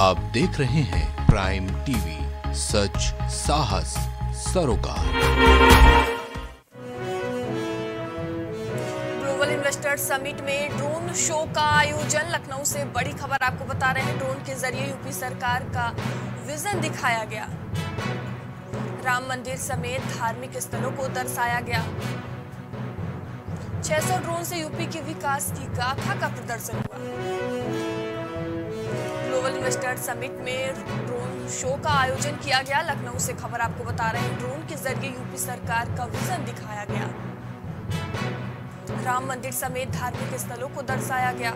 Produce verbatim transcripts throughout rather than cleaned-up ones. आप देख रहे हैं प्राइम टीवी, सच साहस सरोकार। ग्लोबल इन्वेस्टर्स समिट में ड्रोन शो का आयोजन। लखनऊ से बड़ी खबर आपको बता रहे हैं, ड्रोन के जरिए यूपी सरकार का विजन दिखाया गया। राम मंदिर समेत धार्मिक स्थलों को दर्शाया गया। छह सौ ड्रोन से यूपी के विकास की गाथा का प्रदर्शन हुआ। ग्लोबल इन्वेस्टर्स समिट में ड्रोन शो का आयोजन किया गया। लखनऊ से खबर आपको बता रहे हैं, ड्रोन के जरिए यूपी सरकार का विजन दिखाया गया। राम मंदिर समेत धार्मिक स्थलों को दर्शाया गया।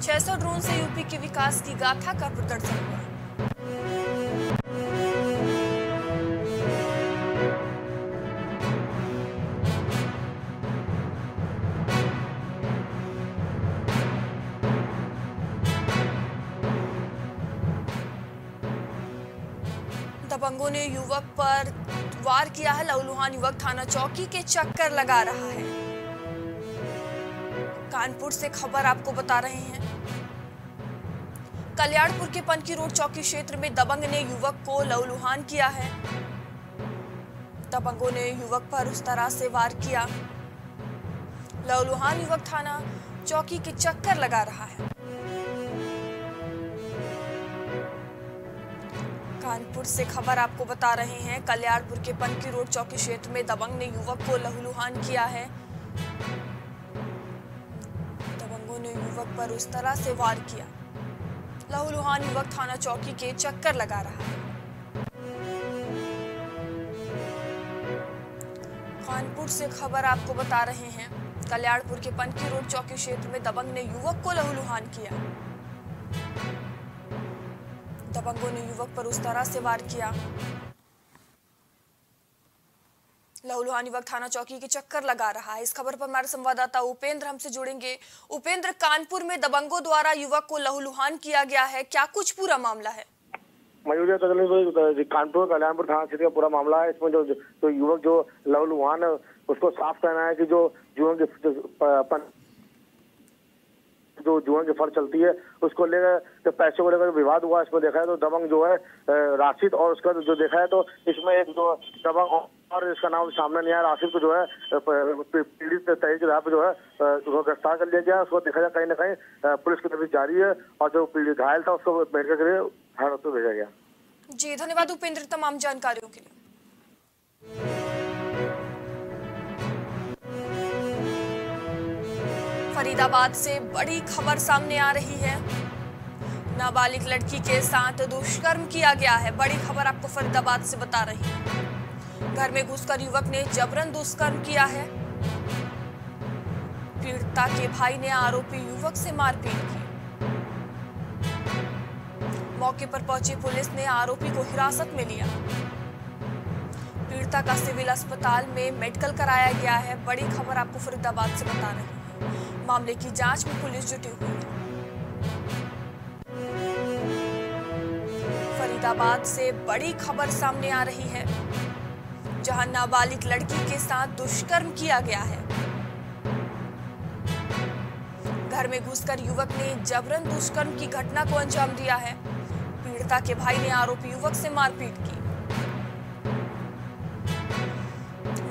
छह सौ ड्रोन से यूपी के विकास की गाथा का प्रदर्शन हुआ। दबंगों ने युवक पर वार किया है। लहूलुहान युवक थाना चौकी के चक्कर लगा रहा है। कानपुर से खबर आपको बता रहे हैं, कल्याणपुर के पनकी रोड चौकी क्षेत्र में दबंग ने युवक को लहूलुहान किया है। दबंगों ने युवक पर उस तरह से वार किया। लहूलुहान युवक थाना चौकी के चक्कर लगा रहा है। कानपुर से खबर आपको बता रहे हैं, कल्याणपुर के पनकी रोड चौकी क्षेत्र में दबंग ने युवक को लहूलुहान किया है। दबंगों ने युवक पर उस तरह से वार किया। लहूलुहान युवक थाना चौकी के चक्कर लगा रहा है। कानपुर से खबर आपको बता रहे हैं, कल्याणपुर के पनकी रोड चौकी क्षेत्र में दबंग ने युवक को लहूलुहान किया। दबंगों ने युवक पर उस तरह से वार किया। लहूलुहान युवक थाना चौकी के चक्कर लगा रहा है। इस खबर पर हमारे संवाददाता उपेंद्र हमसे जुड़ेंगे। उपेंद्र, कानपुर में दबंगों द्वारा युवक को लहूलुहान किया गया है, क्या कुछ पूरा मामला है? मयूर, कानपुर कल्याणपुर थाना क्षेत्र का पूरा मामला है। इसमें जो जो युवक जो लहूलुहान, उसको साफ कहना है की जो युवक जो जुआ की फर्ज चलती है उसको लेकर, पैसे को लेकर विवाद हुआ। इसमें देखा है तो दबंग जो है राशिद और उसका जो देखा है तो इसमें एक जो दबंग और इसका नाम सामने नहीं आया, राशिद को जो है पीड़ित तहरीर के आधार पर जो है उसको गिरफ्तार कर लिया गया। उसको देखा जाए कहीं ना कहीं पुलिस की तरफ जारी है और जो पीड़ित घायल था उसको मेडिकल के लिए हॉस्पिटल भेजा गया। जी धन्यवाद उपेंद्र तमाम जानकारियों के लिए। फरीदाबाद से बड़ी खबर सामने आ रही है, नाबालिग लड़की के साथ दुष्कर्म किया गया है। बड़ी खबर आपको फरीदाबाद से बता रही है, घर में घुसकर युवक ने जबरन दुष्कर्म किया है। पीड़िता के भाई ने आरोपी युवक से मारपीट की। मौके पर पहुंची पुलिस ने आरोपी को हिरासत में लिया। पीड़िता का सिविल अस्पताल में मेडिकल कराया गया है। बड़ी खबर आपको फरीदाबाद से बता रही है, मामले की जांच में पुलिस जुटी हुई है। फरीदाबाद से बड़ी खबर सामने आ रही है, जहां नाबालिग लड़की के साथ दुष्कर्म किया गया है। घर में घुसकर युवक ने जबरन दुष्कर्म की घटना को अंजाम दिया है। पीड़िता के भाई ने आरोपी युवक से मारपीट की।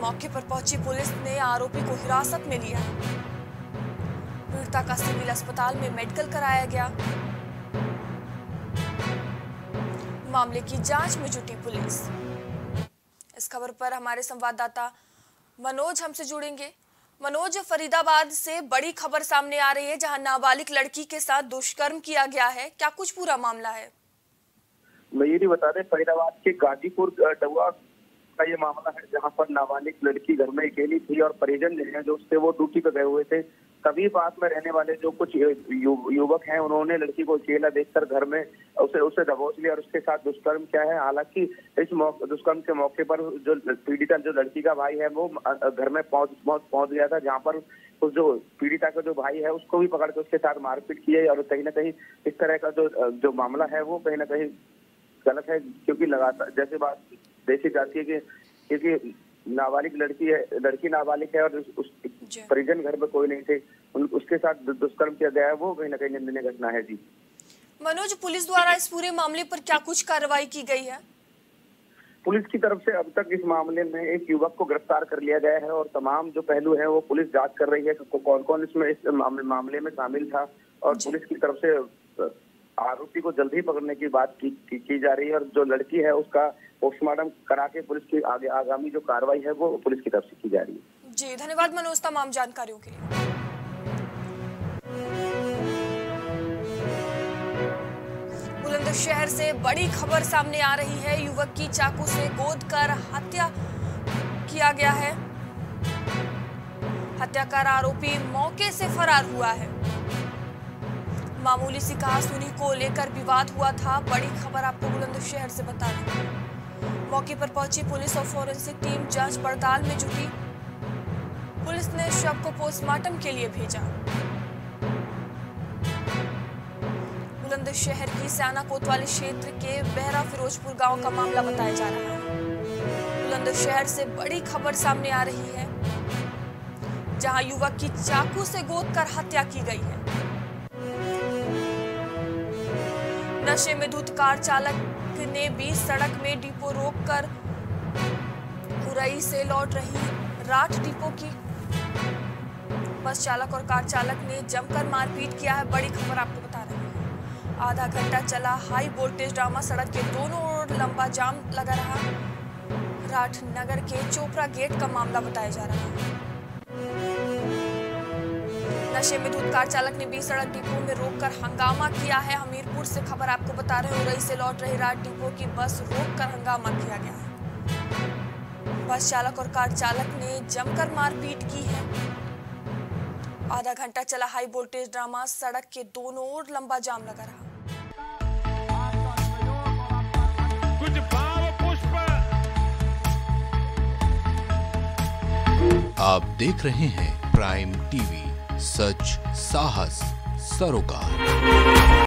मौके पर पहुंची पुलिस ने आरोपी को हिरासत में लिया। पीड़िता का सिविल अस्पताल में मेडिकल कराया गया। मामले की जांच में जुटी पुलिस। इस खबर पर हमारे संवाददाता मनोज हमसे जुड़ेंगे। मनोज, फरीदाबाद से बड़ी खबर सामने आ रही है, जहां नाबालिग लड़की के साथ दुष्कर्म किया गया है, क्या कुछ पूरा मामला है? मयूरी बता दें, फरीदाबाद के गाजीपुर डबुआ का ये मामला है, जहाँ पर नाबालिग लड़की घर में अकेली थी और परिजन जो है जो उससे वो ड्यूटी पे गए हुए थे। तभी पास में रहने वाले जो कुछ युवक हैं उन्होंने लड़की को अकेला देखकर घर में उसे उसे दबोच लिया और उसके साथ दुष्कर्म किया है। हालांकि इस दुष्कर्म के मौके पर जो पीड़िता जो लड़की का भाई है वो घर में पहुंच पहुंच गया था, जहां पर उस जो पीड़िता का जो भाई है उसको भी पकड़ के उसके साथ मारपीट की है। और कहीं ना कहीं इस तरह का जो जो मामला है वो कहीं ना कहीं गलत है, क्योंकि लगातार जैसे बात देखी जाती है कि क्योंकि नाबालिग लड़की है, लड़की नाबालिग है और उस परिजन घर में कोई नहीं थे, उन उसके साथ दुष्कर्म किया गया है, वो कहीं ना कहीं निंदनीय घटना है। जी मनोज, पुलिस द्वारा इस पूरे मामले पर क्या कुछ कार्रवाई की गई है? पुलिस की तरफ से अब तक इस मामले में एक युवक को गिरफ्तार कर लिया गया है और तमाम जो पहलू हैं वो पुलिस जांच कर रही है कि कौन कौन इसमें इस मामले में शामिल था, और पुलिस की तरफ से आरोपी को जल्दी पकड़ने की बात की, की, की जा रही है और जो लड़की है उसका पोस्टमार्टम करा के पुलिस की आगे आगामी जो कार्रवाई है वो पुलिस की तरफ से की जा रही है। जी धन्यवाद मनोज तमाम जानकारियों के लिए। बुलंदशहर से बड़ी खबर सामने आ रही है, युवक की चाकू से गोद कर हत्या किया गया है। हत्याकार आरोपी मौके से फरार हुआ है। मामूली सी कहासुनी को लेकर विवाद हुआ था। बड़ी खबर आपको बुलंदशहर से बता दें, मौके पर पहुंची पुलिस और फॉरेंसिक टीम जांच पड़ताल में जुटी। पुलिस ने शव को पोस्टमार्टम के लिए भेजा। बुलंदशहर की साना कोतवाली क्षेत्र के बहरा फिरोजपुर गांव का मामला बताया जा रहा है। बुलंदशहर से बड़ी खबर सामने आ रही है, जहां युवक की चाकू से गोद कर हत्या की गई है। नशे में धुत कार चालक ने बीच सड़क में डिपो रोककर कुरई से लौट रही राठ डिपो की बस चालक और कार चालक ने जमकर मारपीट किया है। बड़ी खबर आपको बता रहे हैं। आधा घंटा चला हाई वोल्टेज ड्रामा, सड़क के दोनों ओर लंबा जाम लगा रहा। राठनगर के चोपड़ा गेट का मामला बताया जा रहा है। नशे में धुत कार चालक ने बीच सड़क डिपो में रोककर हंगामा किया है। हमीरपुर से खबर आपको बता रहे हैं, उरई से लौट रही रात डिपो की बस रोककर हंगामा किया गया है। बस चालक और कार चालक ने जमकर मारपीट की है। आधा घंटा चला हाई वोल्टेज ड्रामा, सड़क के दोनों ओर लंबा जाम लगा रहा। कुछ भाव पुष्प आप देख रहे हैं प्राइम टीवी, सच साहस सरोकार।